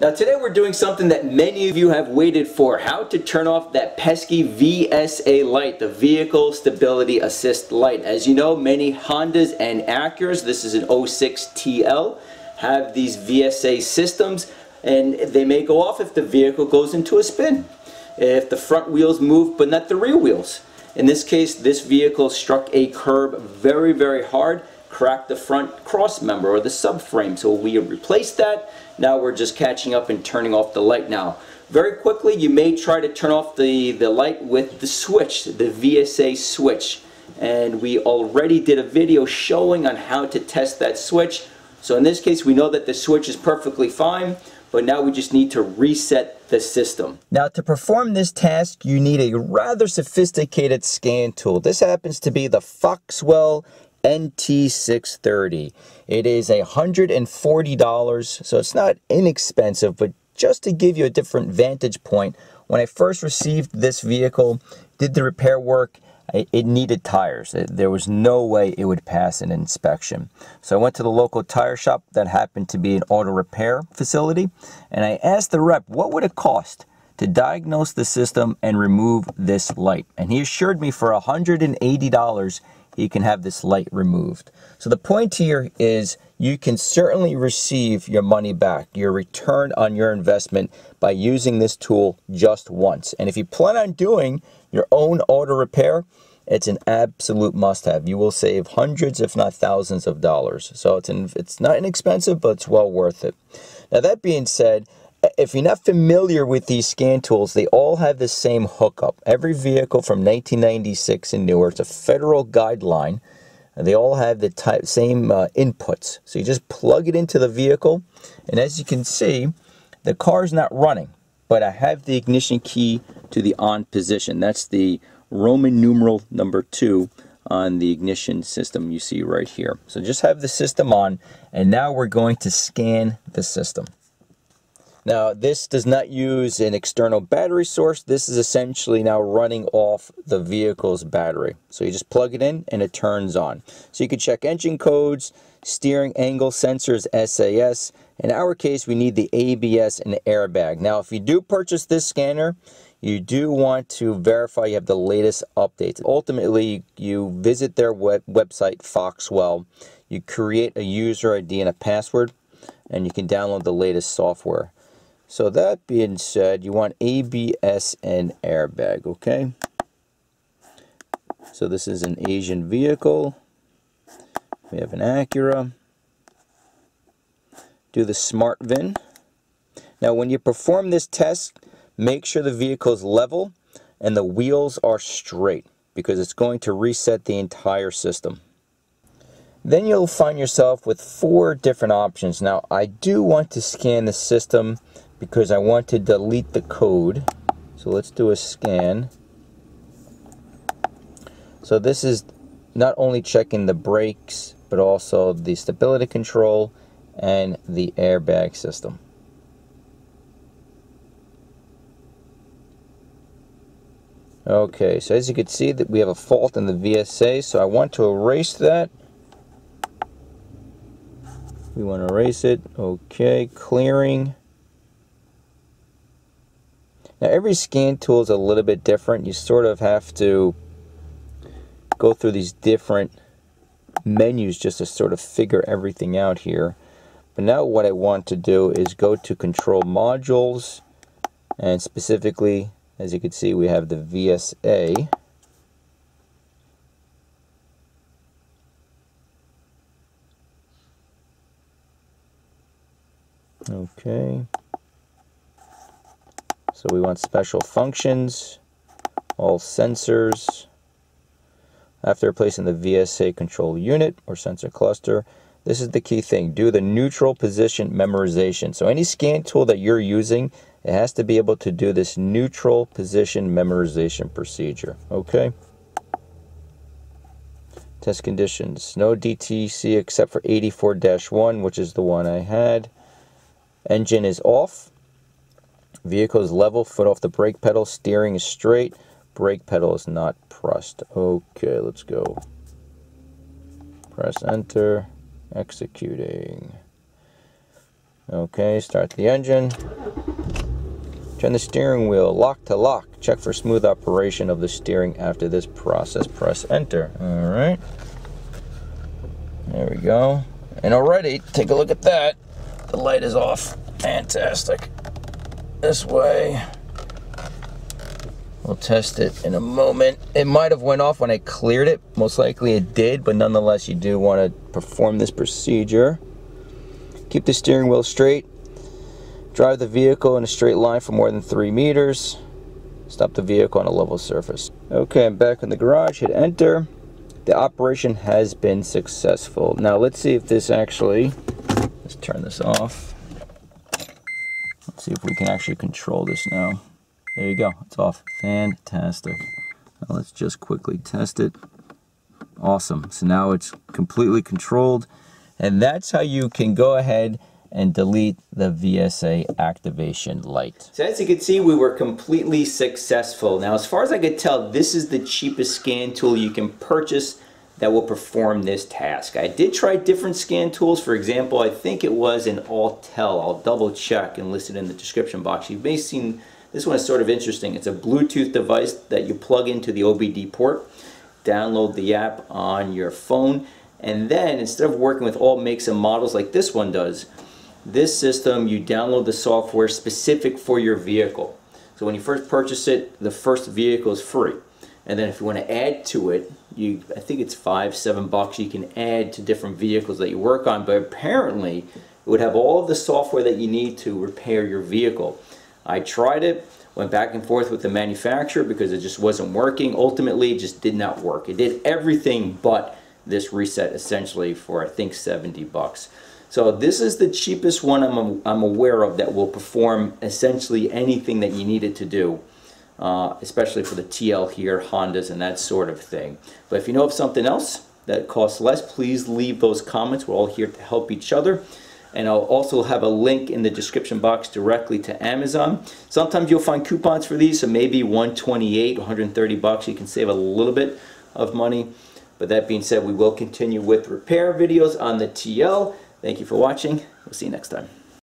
Now today we're doing something that many of you have waited for, how to turn off that pesky VSA light, the Vehicle Stability Assist light. As you know, many Hondas and Acuras, this is an 06TL, have these VSA systems, and they may go off if the vehicle goes into a spin, if the front wheels move but not the rear wheels. In this case, this vehicle struck a curb very, very hard, cracked the front cross member or the subframe, so we replaced that. Now we're just catching up and turning off the light now. Very quickly, you may try to turn off the light with the switch, the VSA switch. And we already did a video showing on how to test that switch. So in this case, we know that the switch is perfectly fine, but now we just need to reset the system. Now to perform this task, you need a rather sophisticated scan tool. This happens to be the Foxwell NT630. It is $140, so it's not inexpensive, but just to give you a different vantage point, when I first received this vehicle, did the repair work, it needed tires. There was no way it would pass an inspection. So I went to the local tire shop that happened to be an auto repair facility, and I asked the rep, what would it cost to diagnose the system and remove this light? And he assured me for $180, you can have this light removed. So the point here is you can certainly receive your money back, your return on your investment, by using this tool just once. And if you plan on doing your own auto repair, it's an absolute must-have. You will save hundreds, if not thousands of dollars. So it's not inexpensive, but it's well worth it. Now that being said, if you're not familiar with these scan tools, they all have the same hookup. Every vehicle from 1996 and newer, it's a federal guideline. They all have the same inputs. So you just plug it into the vehicle, and as you can see, the car's not running, but I have the ignition key to the on position. That's the Roman numeral number 2 on the ignition system you see right here. So just have the system on, and now we're going to scan the system. Now this does not use an external battery source. This is essentially now running off the vehicle's battery. So you just plug it in and it turns on. So you can check engine codes, steering angle sensors, SAS. In our case, we need the ABS and the airbag. Now if you do purchase this scanner, you do want to verify you have the latest updates. Ultimately, you visit their website, Foxwell. You create a user ID and a password, and you can download the latest software. So that being said, you want ABS and airbag, okay? So this is an Asian vehicle. We have an Acura. Do the smart VIN. Now when you perform this test, make sure the vehicle is level and the wheels are straight, because it's going to reset the entire system. Then you'll find yourself with 4 different options. Now I do want to scan the system because I want to delete the code. So let's do a scan. So this is not only checking the brakes, but also the stability control and the airbag system. Okay, so as you can see that we have a fault in the VSA, so I want to erase that. We want to erase it. Okay, clearing. Now every scan tool is a little bit different. You sort of have to go through these different menus just to sort of figure everything out here. But now what I want to do is go to control modules, and specifically, as you can see, we have the VSA. Okay, so we want special functions, all sensors. After replacing the VSA control unit or sensor cluster, this is the key thing, do the neutral position memorization. So any scan tool that you're using, it has to be able to do this neutral position memorization procedure, okay? Test conditions, no DTC except for 84-1, which is the one I had. Engine is off, vehicle is level, foot off the brake pedal, steering is straight, brake pedal is not pressed. Okay, let's go. Press enter, executing. Okay, start the engine. Turn the steering wheel, lock to lock. Check for smooth operation of the steering after this process. Press enter. All right. There we go. And already, take a look at that. The light is off. Fantastic. This way. We'll test it in a moment. It might have went off when I cleared it. Most likely it did, but nonetheless, you do want to perform this procedure. Keep the steering wheel straight. Drive the vehicle in a straight line for more than 3 meters. Stop the vehicle on a level surface. Okay, I'm back in the garage. Hit enter. The operation has been successful. Now let's see if this actually, let's turn this off. Let's see if we can actually control this now. There you go, it's off. Fantastic. Now let's just quickly test it. Awesome, so now it's completely controlled. And that's how you can go ahead and delete the VSA activation light. So as you can see, we were completely successful. Now, as far as I could tell, this is the cheapest scan tool you can purchase that will perform this task. I did try different scan tools. For example, I think it was an Autel. I'll double check and list it in the description box. You may have seen, this one is sort of interesting. It's a Bluetooth device that you plug into the OBD port, download the app on your phone, and then instead of working with all makes and models like this one does, this system, you download the software specific for your vehicle. So when you first purchase it, the first vehicle is free. And then if you want to add to it, I think it's $5, $7 you can add to different vehicles that you work on, but apparently it would have all of the software that you need to repair your vehicle. I tried it, went back and forth with the manufacturer because it just wasn't working. Ultimately, it just did not work. It did everything but this reset essentially for I think $70. So this is the cheapest one I'm aware of that will perform essentially anything that you need it to do, especially for the TL here, Hondas, and that sort of thing. But if you know of something else that costs less, please leave those comments. We're all here to help each other. And I'll also have a link in the description box directly to Amazon. Sometimes you'll find coupons for these, so maybe $128, $130, you can save a little bit of money. But that being said, we will continue with repair videos on the TL. Thank you for watching. We'll see you next time.